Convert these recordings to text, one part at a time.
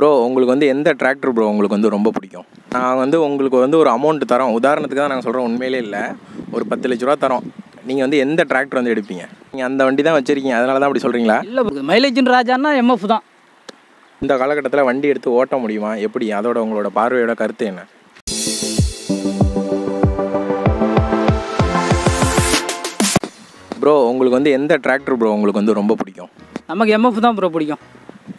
Bro, உங்களுக்கு வந்து எந்த டிராக்டர் bro உங்களுக்கு வந்து ரொம்ப பிடிக்கும்? நான் வந்து உங்களுக்கு வந்து ஒரு amount தரோம். உதாரணத்துக்கு தான் நான் சொல்றேன், உண்மையிலே இல்ல. ஒரு 10 லட்சம் ரூபாய் தரோம். நீங்க வந்து எந்த டிராக்டர் வந்து எடுப்பீங்க? நீங்க அந்த வண்டி தான் வச்சிருக்கீங்க, அதனால தான் அப்படி சொல்றீங்களா? இல்ல bro, மைலேஜ்ன்ற ராஜானா MF தான். இந்த கால கட்டத்துல வண்டி எடுத்து ஓட்ட முடியுமா? எப்படி அதோட உங்களோட பார்வையோட கருத்து என்ன? Bro, உங்களுக்கு வந்து எந்த டிராக்டர் bro உங்களுக்கு வந்து ரொம்ப பிடிக்கும்? நமக்கு MF தான் bro பிடிக்கும்.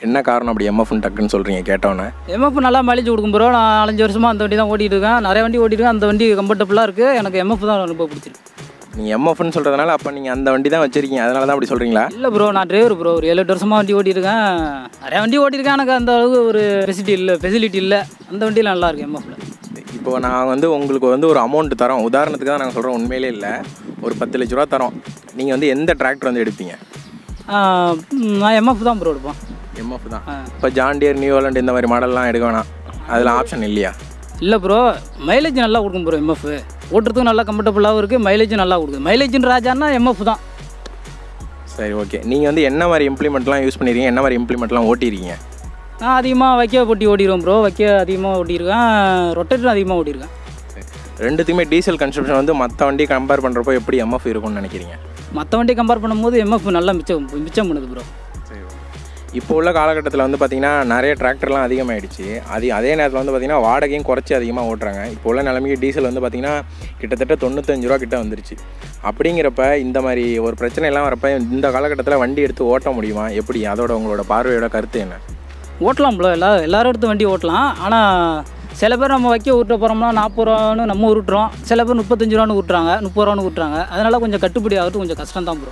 என்ன காரணம் அப்படி MF ன்னு டக்குன்னு சொல்றீங்க கேட்டவனே? MF நல்லா மைலேஜ் கொடுக்கும் bro. நான் 4-5 வருஷமா அந்த வண்டி தான் ஓட்டிட்டு இருக்கேன். நிறைய வண்டி ஓட்டிட்டு அந்த வண்டி கம்ஃபர்ட்டபிளா இருக்கு. எனக்கு MF தான் ரொம்ப பிடிச்சிருக்கு. நீங்க MF ன்னு சொல்றதனால அப்ப நீங்க அந்த வண்டி தான் வச்சிருக்கீங்க, அதனால தான் அப்படி சொல்றீங்களா? இல்ல bro, நான் டிரைவர் bro. ஒரு 7-8 வருஷமா வண்டி ஓட்டிட்டு இருக்கேன். நிறைய வண்டி ஓட்டிட்டு இருக்கேன். எனக்கு அந்த அளவுக்கு ஒரு ஃபெசிலிட்டி இல்ல. அந்த வண்டியில நல்லா இருக்கு MF ல. இப்போ நான் வந்து உங்களுக்கு வந்து ஒரு அமௌண்ட் தரோம். உதாரணத்துக்கு தான் நான் சொல்றேன், உண்மையிலே இல்ல. ஒரு 10 லட்சம் ரூபாய் தரோம். நீங்க வந்து எந்த டிராக்டர் வந்து எடுப்பீங்க? நான் MF தான் bro எடுப்பேன். MF தான். இப்போ John Deere, New Holland இந்த மாதிரி மாடல்லாம் எடுக்கவேனா? அதுல ஆப்ஷன் இல்லையா? இல்ல bro, மைலேஜ் நல்லா கொடுக்கும் bro. MF ஓட்றதுக்கு நல்லா கம்ஃபர்ட்டபிளாவும் இருக்கு, மைலேஜ் நல்லா கொடுக்குது. மைலேஜ்ன்ற ராஜானா MF தான். சரி, ஓகே. நீங்க வந்து என்ன மாதிரி இம்ப்ளிமெண்ட்லாம் யூஸ் பண்ணிருக்கீங்க? என்ன மாதிரி இம்ப்ளிமெண்ட்லாம் ஓட்டிருக்கீங்க? நான் அதிகமா வைக்க போட்டி ஓடிறோம் bro. வைக்க அதிகமா ஓடிறேன், ரொட்டேட்டர் அதிகமா ஓடிறேன். ரெண்டுத்துக்குமே டீசல் கன்சம்ப்ஷன் வந்து மற்ற வண்டி கம்பேர் பண்ணுறப்போ எப்படி MF இருக்கும்னு நினைக்கிறீங்க? மற்ற வண்டி கம்பேர் பண்ணும்போது MF நல்லா மிச்சம் பண்ணுது ப்ரோ. சரி, இப்போ உள்ள காலகட்டத்தில் வந்து பார்த்திங்கன்னா நிறைய டிராக்டர்லாம் அதிகமாகிடுச்சு. அதே நேரத்தில் வந்து பார்த்திங்கன்னா வாடகையும் குறைச்சி அதிகமாக ஓட்டுறாங்க. இப்போ உள்ள நிலைமைக்கு டீசல் வந்து பார்த்திங்கன்னா கிட்டத்தட்ட 95 ரூபா கிட்ட வந்துருச்சு. அப்படிங்கிறப்ப இந்த மாதிரி ஒரு பிரச்சனைலாம் வரப்போ இந்த காலகட்டத்தில் வண்டி எடுத்து ஓட்ட முடியுமா? எப்படி அதோட உங்களோட பார்வையோட கருத்து என்ன? ஓட்டலாம் ப்ரோ, எல்லாரும் எடுத்து வண்டி ஓட்டலாம். ஆனால் சில பேர் நம்ம வைக்க விட்ட போகிறோம்னா 40 ரூபான்னு நம்ம விட்டுறோம். சில பேர் 35 ரூபான்னு விட்டுறாங்க, 30 ரூபான்னு விட்டுறாங்க. அதனால் கொஞ்சம் கட்டுப்படி ஆகிறது கொஞ்சம் கஷ்டம் தான் ப்ரோ.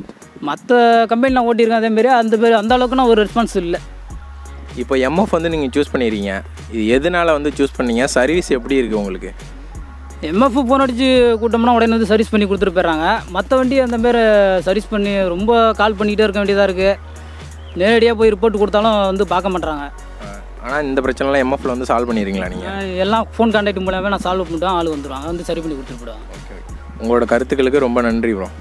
மற்ற கம்பெனிலாம் ஓட்டியிருக்கேன் அதேமாரி அந்த அளவுக்கு நான் ஒரு ரெஸ்பான்ஸ் இல்லை. இப்போ MF வந்து நீங்கள் சூஸ் பண்ணிடுறீங்க, இது எதனால் வந்து சூஸ் பண்ணீங்க? சர்வீஸ் எப்படி இருக்குது உங்களுக்கு? MF ஃபோன் அடிச்சு கூட்டோம்னா உடனே வந்து சர்வீஸ் பண்ணி கொடுத்துட்டு போயிடுறாங்க. மற்ற வண்டி அந்தமாரி சர்வீஸ் பண்ணி ரொம்ப கால் பண்ணிக்கிட்டே இருக்க வேண்டியதாக இருக்குது. நேரடியாக போய் ரிப்போர்ட் கொடுத்தாலும் வந்து பார்க்க மாட்டாங்க. ஆனால் இந்த பிரச்சனைலாம் MFல வந்து சால்வ் பண்ணிடுறீங்களா நீங்கள்? எல்லாம் ஃபோன் கான்டாக்ட் மூலமே நான் சால்வ் பண்ணிவிட்டேன், ஆள் வந்துடுவாங்க, வந்து சரி பண்ணி கொடுத்துட்டு போடுவாங்க. ஓகே, உங்களோட கருத்துக்களுக்கு ரொம்ப நன்றி ப்ரோ.